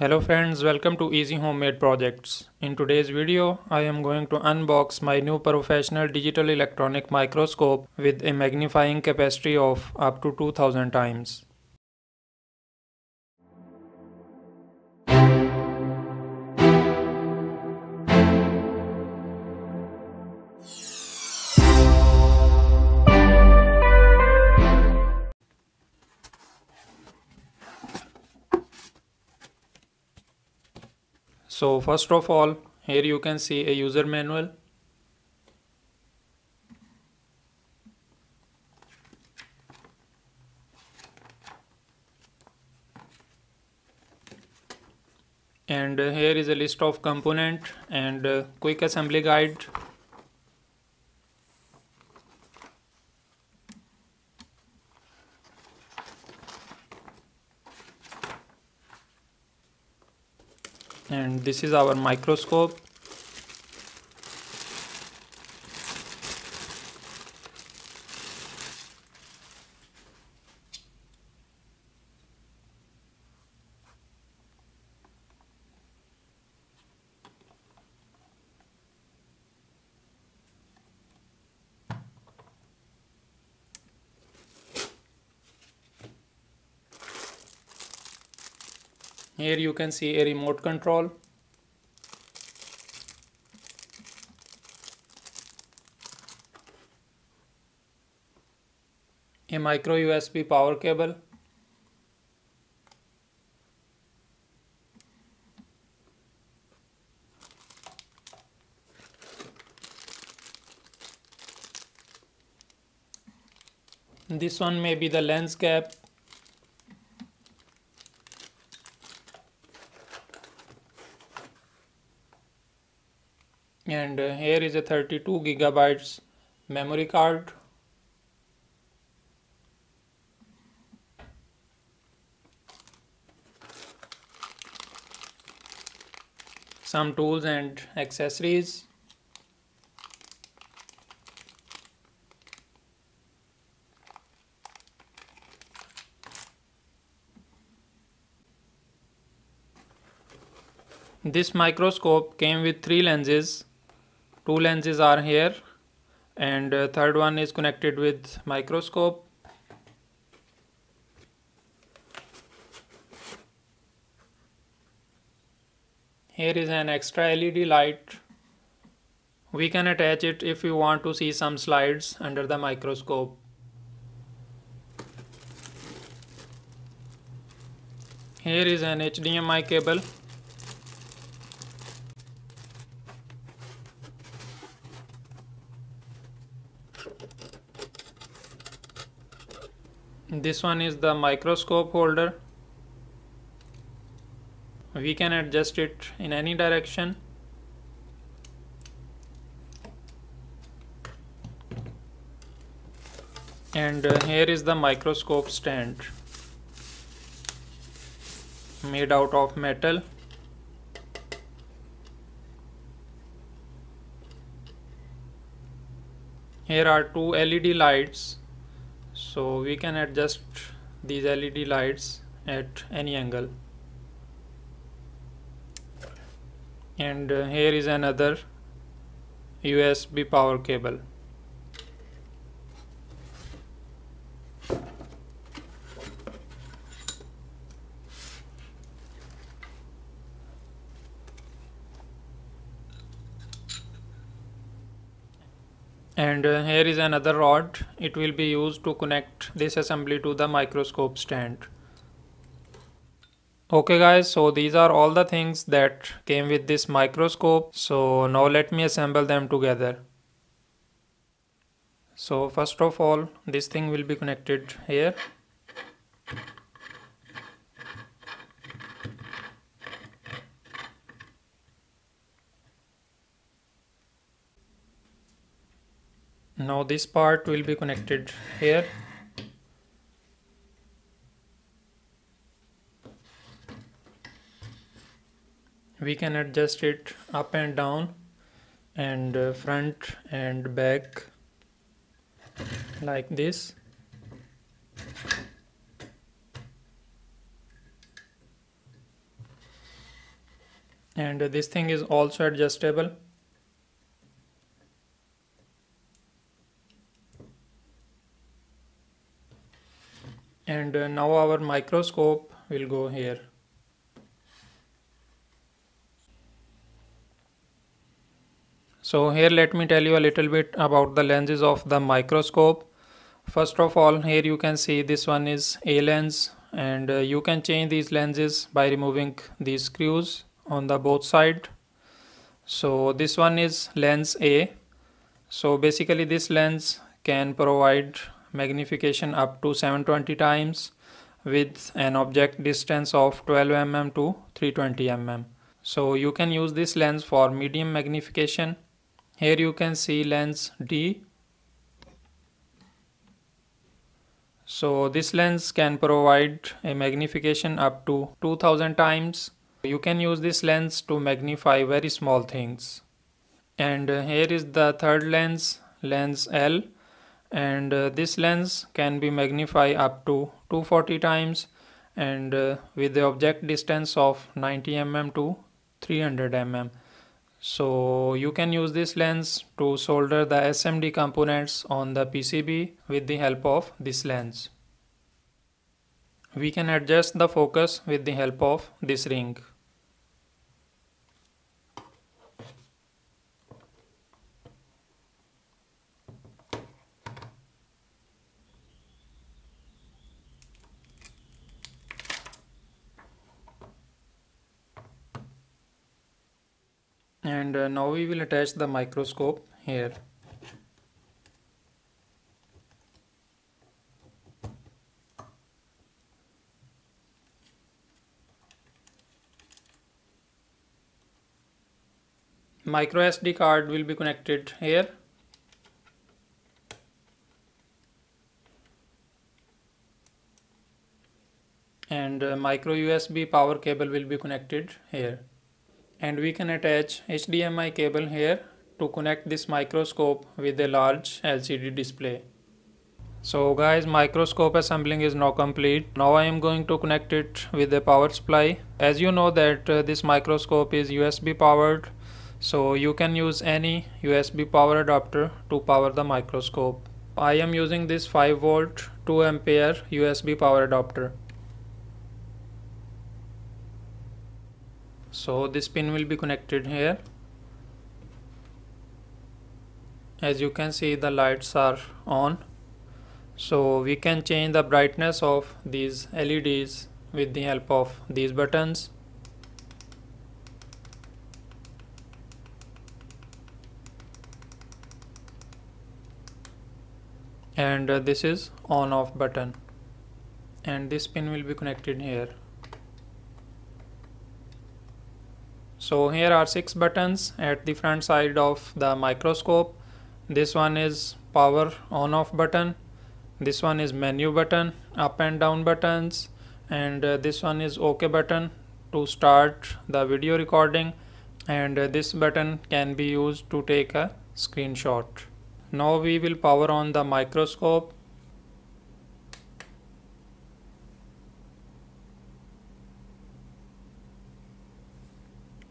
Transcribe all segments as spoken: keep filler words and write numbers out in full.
Hello friends, welcome to Easy Homemade Projects. In today's video, I am going to unbox my new professional digital electronic microscope with a magnifying capacity of up to two thousand times. So first of all, here you can see a user manual. And here is a list of components and quick assembly guide. And this is our microscope. Here you can see a remote control. A micro U S B power cable. This one may be the lens cap. And here is a thirty-two gigabytes memory card. Some tools and accessories. This microscope came with three lenses. Two lenses are here and uh, third one is connected with microscope. Here is an extra L E D light. We can attach it if you want to see some slides under the microscope. Here is an H D M I cable. This one is the microscope holder. We can adjust it in any direction. And uh, here is the microscope stand made out of metal. Here are two L E D lights. So we can adjust these L E D lights at any angle. And uh, here is another U S B power cable. And uh, here is another rod. It will be used to connect this assembly to the microscope stand. Okay guys, so these are all the things that came with this microscope. So now let me assemble them together. So first of all, this thing will be connected here. Now this part will be connected here. We can adjust it up and down and uh, front and back like this. and this thing is also adjustable. And now our microscope will go here. So here let me tell you a little bit about the lenses of the microscope. First of all, here you can see this one is A lens, and uh, you can change these lenses by removing these screws on the both side. So this one is lens A. So basically this lens can provide magnification up to seven twenty times with an object distance of twelve millimeters to three hundred twenty millimeters. So you can use this lens for medium magnification. Here you can see lens D. So this lens can provide a magnification up to two thousand times. You can use this lens to magnify very small things. And here is the third lens, lens L. And uh, this lens can be magnified up to two hundred forty times, and uh, with the object distance of ninety millimeters to three hundred millimeters. So you can use this lens to solder the S M D components on the P C B with the help of this lens. We can adjust the focus with the help of this ring. And uh, now we will attach the microscope here. Micro S D card will be connected here. And uh, micro U S B power cable will be connected here. And we can attach H D M I cable here to connect this microscope with a large L C D display. So guys, microscope assembling is now complete. Now I am going to connect it with a power supply. As you know that uh, this microscope is U S B powered, so you can use any U S B power adapter to power the microscope. I am using this five volt two ampere U S B power adapter. So this pin will be connected here. As you can see, the lights are on. So we can change the brightness of these L E Ds with the help of these buttons. And uh, this is on off button. And this pin will be connected here. So here are six buttons at the front side of the microscope. This one is power on off button, this one is menu button, up and down buttons, and uh, this one is OK button to start the video recording, and uh, this button can be used to take a screenshot. Now we will power on the microscope.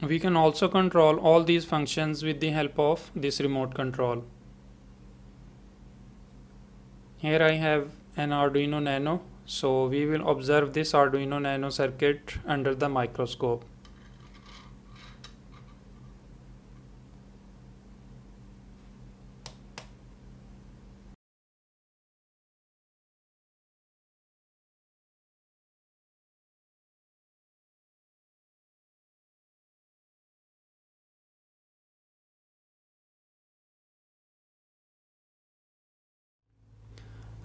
We can also control all these functions with the help of this remote control. Here I have an Arduino Nano, so we will observe this Arduino Nano circuit under the microscope.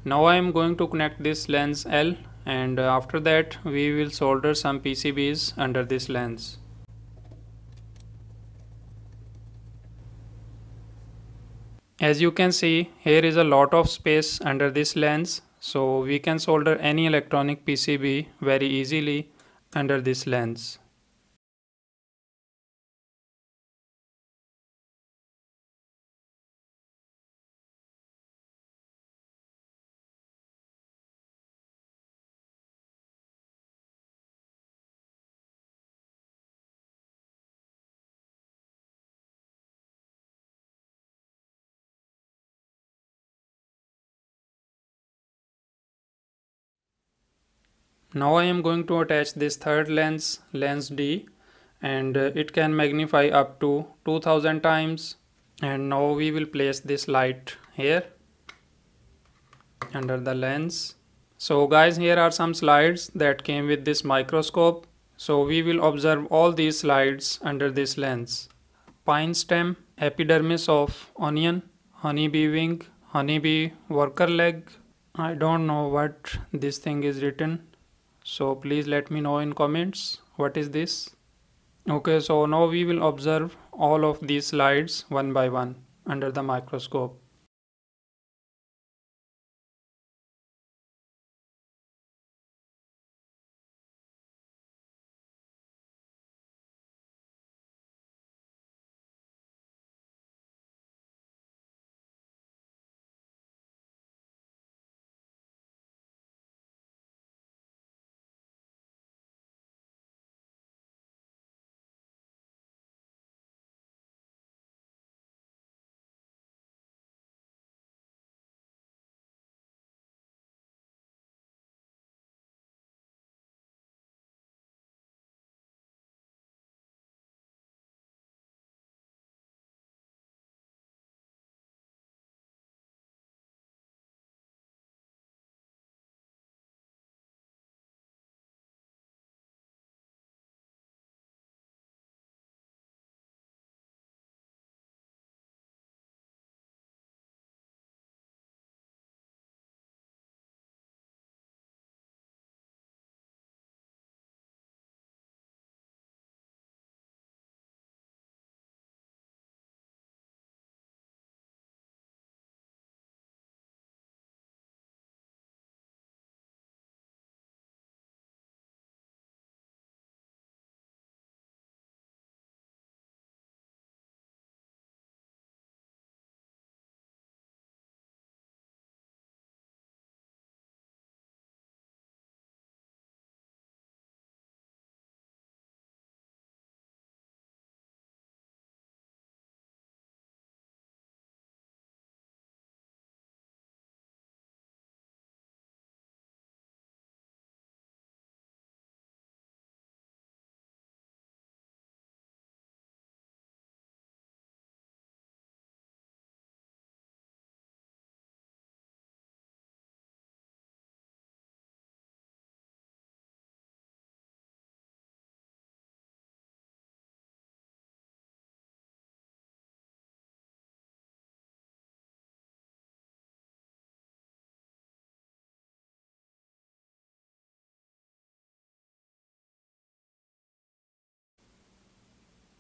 Now I am going to connect this lens L, and after that we will solder some P C Bs under this lens. As you can see, here is a lot of space under this lens, so we can solder any electronic P C B very easily under this lens. Now I am going to attach this third lens, lens D, and it can magnify up to two thousand times. And now we will place this light here under the lens. So guys, here are some slides that came with this microscope. So we will observe all these slides under this lens. Pine stem, epidermis of onion, honeybee wing, honeybee worker leg. I don't know what this thing is written. So please let me know in comments what is this. Okay, so now we will observe all of these slides one by one under the microscope.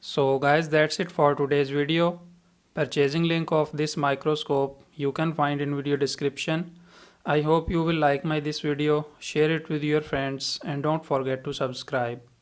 So guys, that's it for today's video. Purchasing link of this microscope you can find in video description. I hope you will like my this video, share it with your friends, and don't forget to subscribe.